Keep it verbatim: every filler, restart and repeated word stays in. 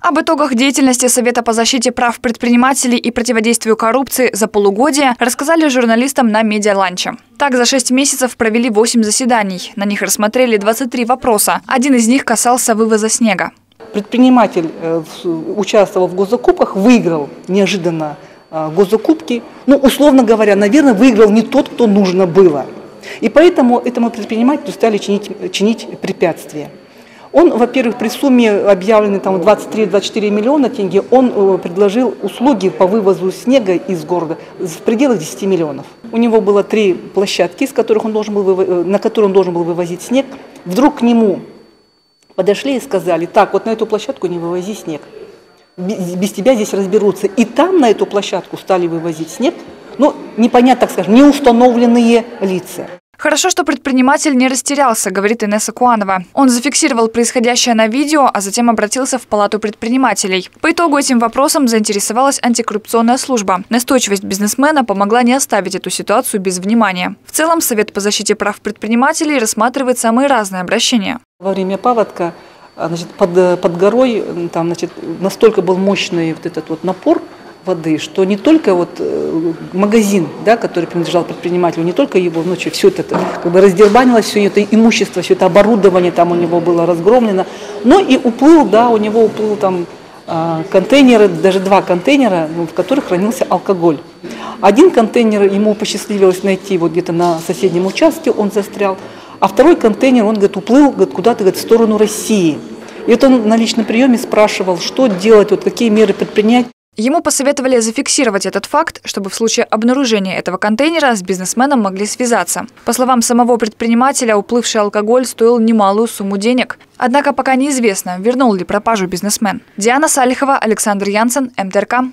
Об итогах деятельности Совета по защите прав предпринимателей и противодействию коррупции за полугодие рассказали журналистам на медиаланче. Так, за шесть месяцев провели восемь заседаний. На них рассмотрели двадцать три вопроса. Один из них касался вывоза снега. Предприниматель участвовал в госзакупках, выиграл неожиданно госзакупки. Ну, условно говоря, наверное, выиграл не тот, кто нужно было. И поэтому этому предпринимателю стали чинить, чинить препятствия. Он, во-первых, при сумме объявленной там двадцать три — двадцать четыре миллиона тенге, он предложил услуги по вывозу снега из города в пределах десяти миллионов. У него было три площадки, с которых он должен был, на которые он должен был вывозить снег. Вдруг к нему подошли и сказали: так, вот на эту площадку не вывози снег, без тебя здесь разберутся. И там на эту площадку стали вывозить снег, ну, непонятно, так скажем, неустановленные лица. Хорошо, что предприниматель не растерялся, говорит Инесса Куанова. Он зафиксировал происходящее на видео, а затем обратился в Палату предпринимателей. По итогу этим вопросом заинтересовалась антикоррупционная служба. Настойчивость бизнесмена помогла не оставить эту ситуацию без внимания. В целом, Совет по защите прав предпринимателей рассматривает самые разные обращения. Во время паводка, значит, под, под горой там, значит, настолько был мощный вот этот вот напор воды, что не только вот магазин, да, который принадлежал предпринимателю, не только его ночью, все это как бы раздербанилось, все это имущество, все это оборудование там у него было разгромлено, но и уплыл, да, у него уплыл там контейнеры, даже два контейнера, в которых хранился алкоголь. Один контейнер ему посчастливилось найти вот где-то на соседнем участке, он застрял, а второй контейнер, он, говорит, уплыл куда-то в сторону России. И вот он на личном приеме спрашивал, что делать, вот какие меры предпринять. Ему посоветовали зафиксировать этот факт, чтобы в случае обнаружения этого контейнера с бизнесменом могли связаться. По словам самого предпринимателя, уплывший алкоголь стоил немалую сумму денег. Однако пока неизвестно, вернул ли пропажу бизнесмен. Диана Салихова, Александр Янсен, эм тэ эр ка.